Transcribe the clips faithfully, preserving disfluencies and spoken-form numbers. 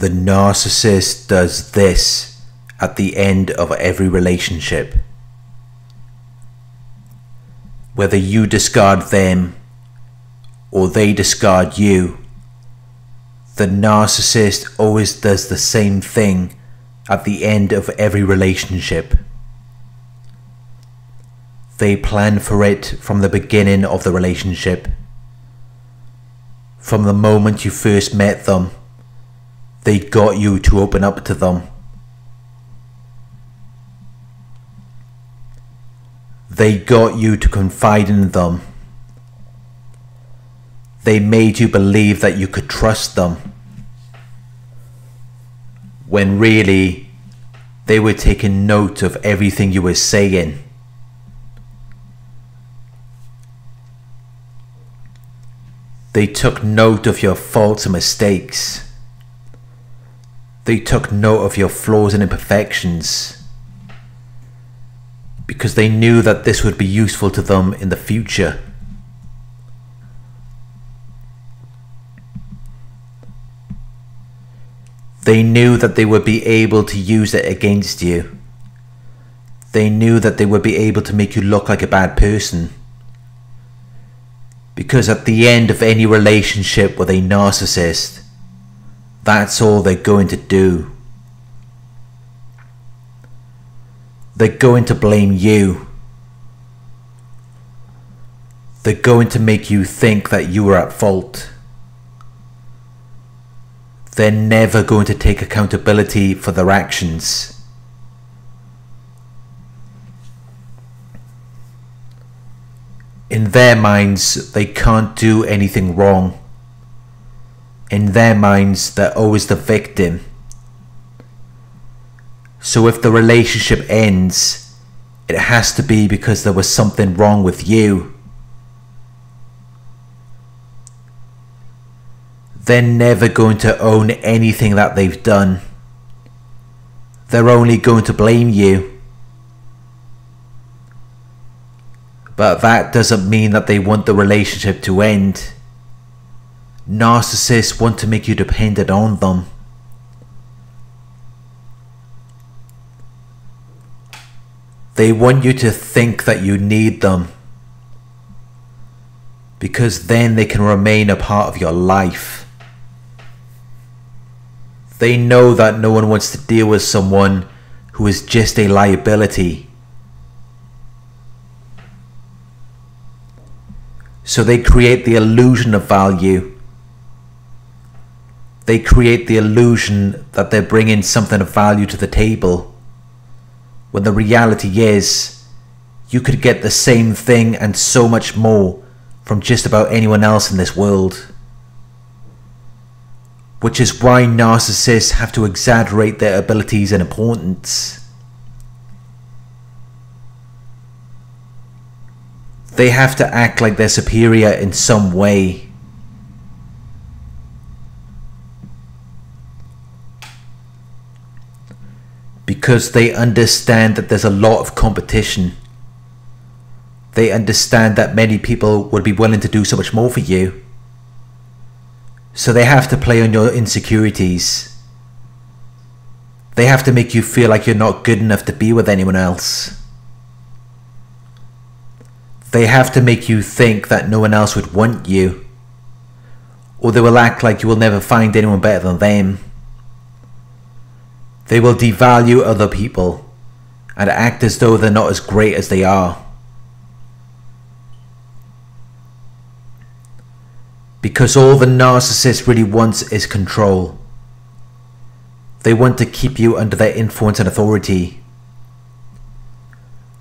The narcissist does this at the end of every relationship. Whether you discard them or they discard you, the narcissist always does the same thing at the end of every relationship. They plan for it from the beginning of the relationship. From the moment you first met them, they got you to open up to them. They got you to confide in them. They made you believe that you could trust them, when really they were taking note of everything you were saying. They took note of your faults and mistakes. They took note of your flaws and imperfections, because they knew that this would be useful to them in the future. They knew that they would be able to use it against you. They knew that they would be able to make you look like a bad person, because at the end of any relationship with a narcissist, that's all they're going to do. They're going to blame you. They're going to make you think that you were at fault. They're never going to take accountability for their actions. In their minds, they can't do anything wrong. In their minds, they're always the victim. So if the relationship ends, it has to be because there was something wrong with you. They're never going to own anything that they've done. They're only going to blame you. But that doesn't mean that they want the relationship to end. Narcissists want to make you dependent on them. They want you to think that you need them, because then they can remain a part of your life. They know that no one wants to deal with someone who is just a liability. So they create the illusion of value. They create the illusion that they're bringing something of value to the table, when the reality is you could get the same thing and so much more from just about anyone else in this world. Which is why narcissists have to exaggerate their abilities and importance. They have to act like they're superior in some way. Because they understand that there's a lot of competition. They understand that many people would be willing to do so much more for you. So they have to play on your insecurities. They have to make you feel like you're not good enough to be with anyone else. They have to make you think that no one else would want you, or they will act like you will never find anyone better than them. They will devalue other people and act as though they're not as great as they are, because all the narcissist really wants is control. They want to keep you under their influence and authority,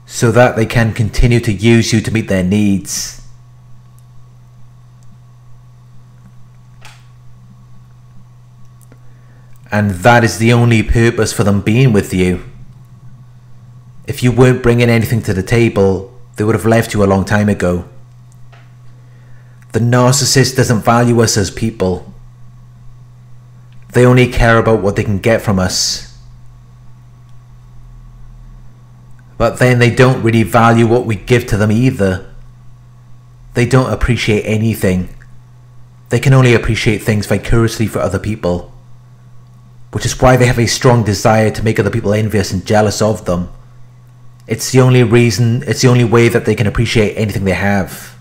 so that they can continue to use you to meet their needs. And that is the only purpose for them being with you. If you weren't bringing anything to the table, they would have left you a long time ago. The narcissist doesn't value us as people. They only care about what they can get from us. But then they don't really value what we give to them either. They don't appreciate anything. They can only appreciate things vicariously for other people. which is why they have a strong desire to make other people envious and jealous of them. It's the only reason, it's the only way that they can appreciate anything they have.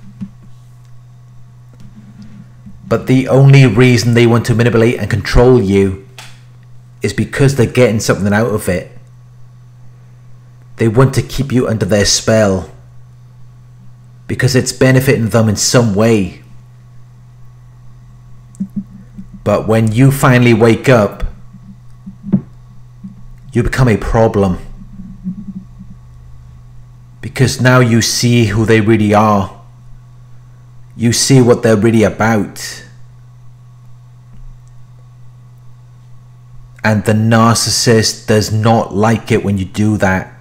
But the only reason they want to manipulate and control you is because they're getting something out of it. They want to keep you under their spell because it's benefiting them in some way. But when you finally wake up, you become a problem. Because now you see who they really are. You see what they're really about. And the narcissist does not like it when you do that.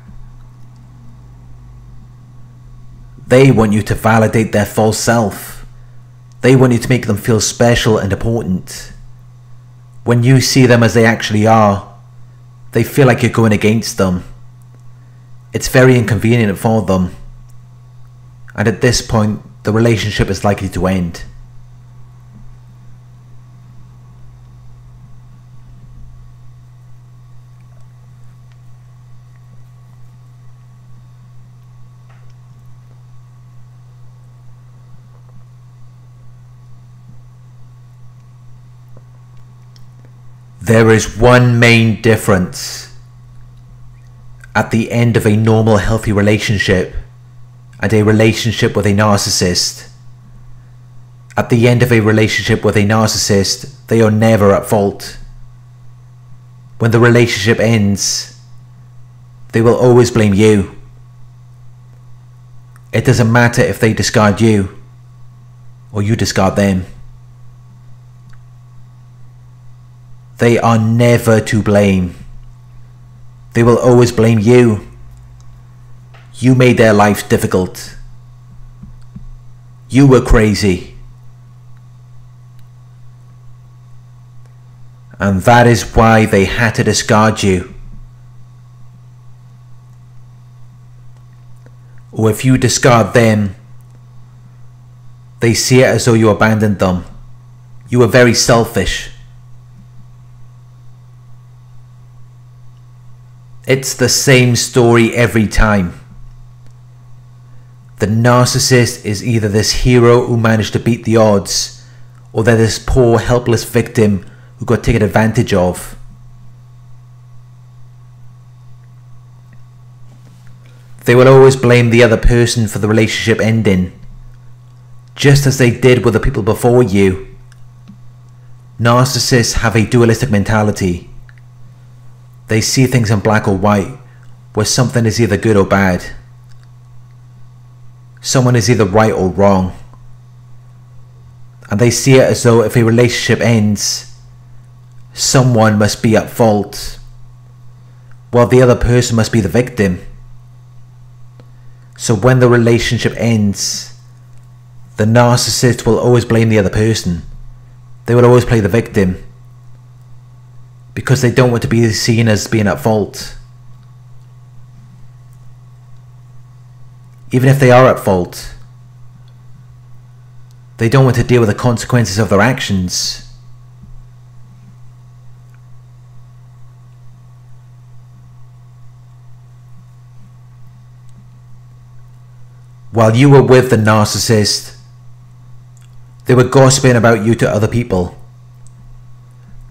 They want you to validate their false self. They want you to make them feel special and important. When you see them as they actually are, they feel like you're going against them. It's very inconvenient for them. And at this point, the relationship is likely to end. There is one main difference at the end of a normal, healthy relationship and a relationship with a narcissist. At the end of a relationship with a narcissist, they are never at fault. When the relationship ends, they will always blame you. It doesn't matter if they discard you or you discard them. They are never to blame. They will always blame you. You made their life difficult. You were crazy. And that is why they had to discard you. Or if you discard them, they see it as though you abandoned them. You were very selfish. It's the same story every time. The narcissist is either this hero who managed to beat the odds, or they're this poor helpless victim who got taken advantage of. They will always blame the other person for the relationship ending, just as they did with the people before you. Narcissists have a dualistic mentality. They see things in black or white, where something is either good or bad. Someone is either right or wrong. And they see it as though if a relationship ends, someone must be at fault, while the other person must be the victim. So when the relationship ends, the narcissist will always blame the other person. They will always play the victim, because they don't want to be seen as being at fault. Even if they are at fault, they don't want to deal with the consequences of their actions. While you were with the narcissist, they were gossiping about you to other people.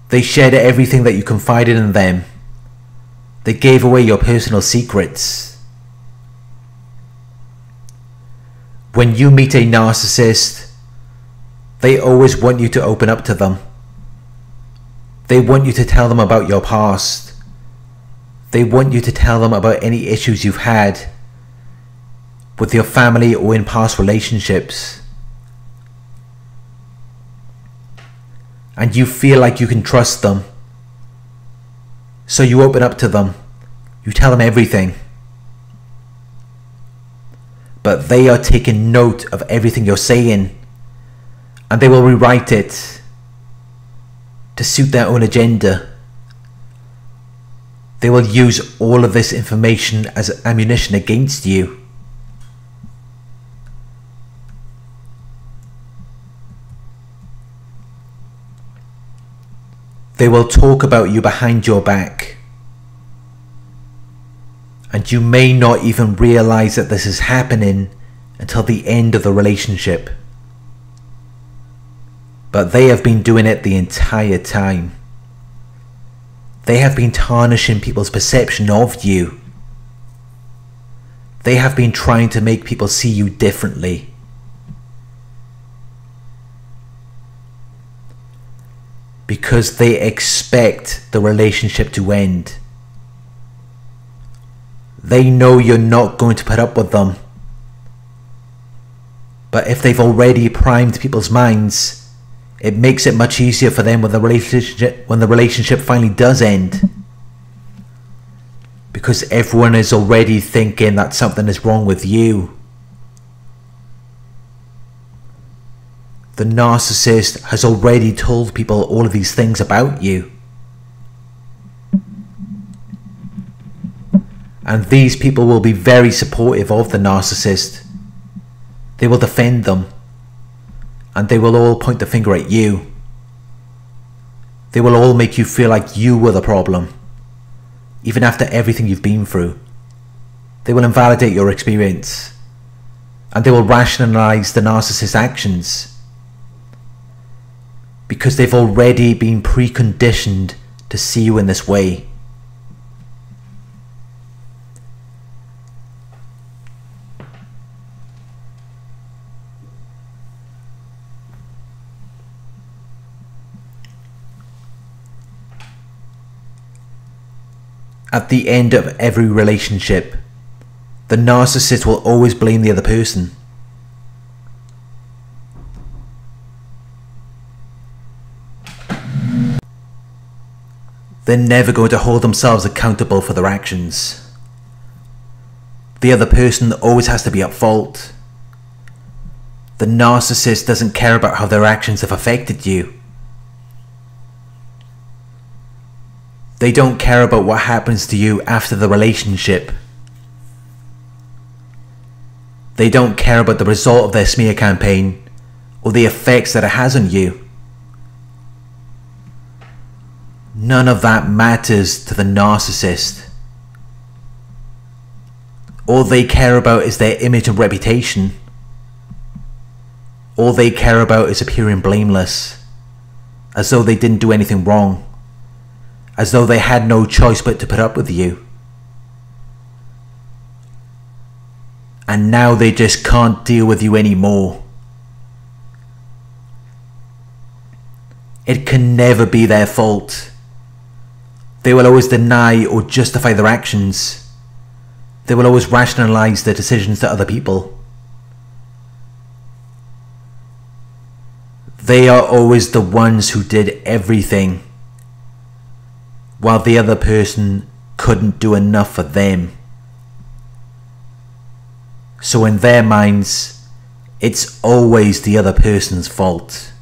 They shared everything that you confided in them. They gave away your personal secrets. When you meet a narcissist, they always want you to open up to them. They want you to tell them about your past. They want you to tell them about any issues you've had with your family or in past relationships. And you feel like you can trust them. So you open up to them. You tell them everything. But they are taking note of everything you're saying, and they will rewrite it to suit their own agenda. They will use all of this information as ammunition against you. They will talk about you behind your back. And you may not even realize that this is happening until the end of the relationship. But they have been doing it the entire time. They have been tarnishing people's perception of you. They have been trying to make people see you differently. Because they expect the relationship to end. They know you're not going to put up with them. But if they've already primed people's minds, it makes it much easier for them when the relationship, when the relationship finally does end. Because everyone is already thinking that something is wrong with you. The narcissist has already told people all of these things about you. And these people will be very supportive of the narcissist. They will defend them. And they will all point the finger at you. They will all make you feel like you were the problem. Even after everything you've been through. They will invalidate your experience. And they will rationalize the narcissist's actions. Because they've already been preconditioned to see you in this way. At the end of every relationship, the narcissist will always blame the other person. They're never going to hold themselves accountable for their actions. The other person always has to be at fault. The narcissist doesn't care about how their actions have affected you. They don't care about what happens to you after the relationship. They don't care about the result of their smear campaign or the effects that it has on you. None of that matters to the narcissist. All they care about is their image and reputation. All they care about is appearing blameless, as though they didn't do anything wrong. As though they had no choice but to put up with you. And now they just can't deal with you anymore. It can never be their fault. They will always deny or justify their actions. They will always rationalize their decisions to other people. They are always the ones who did everything. While the other person couldn't do enough for them. So in their minds, it's always the other person's fault.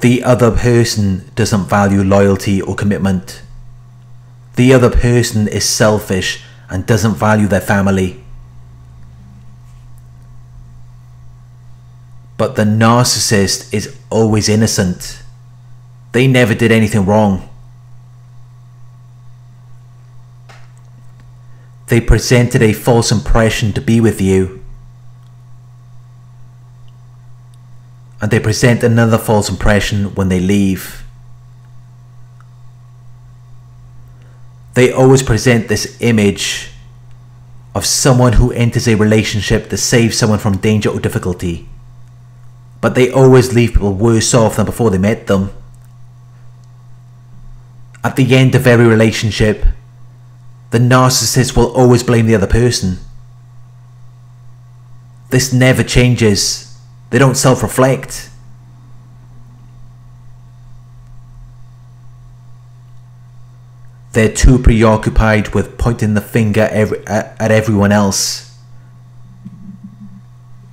The other person doesn't value loyalty or commitment. The other person is selfish and doesn't value their family. But the narcissist is always innocent. They never did anything wrong. They presented a false impression to be with you. And they present another false impression when they leave. They always present this image of someone who enters a relationship to save someone from danger or difficulty. But they always leave people worse off than before they met them. At the end of every relationship, the narcissist will always blame the other person. This never changes. They don't self-reflect. They're too preoccupied with pointing the finger every, at, at everyone else.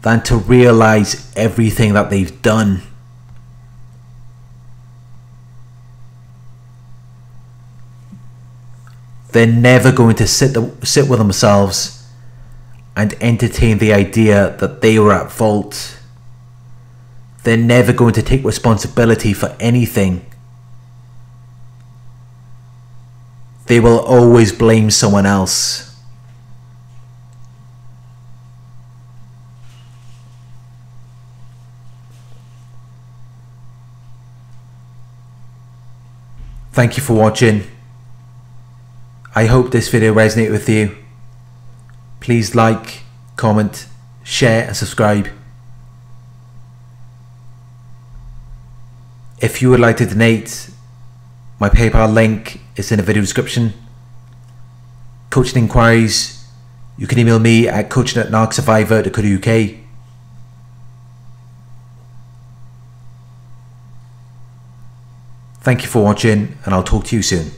Than to realize everything that they've done. They're never going to sit, sit with themselves and entertain the idea that they were at fault. They're never going to take responsibility for anything. They will always blame someone else. Thank you for watching. I hope this video resonated with you. Please like, comment, share and subscribe. If you would like to donate, my PayPal link is in the video description. Coaching inquiries, you can email me at coaching at narc survivor dot co dot U K. Thank you for watching, and I'll talk to you soon.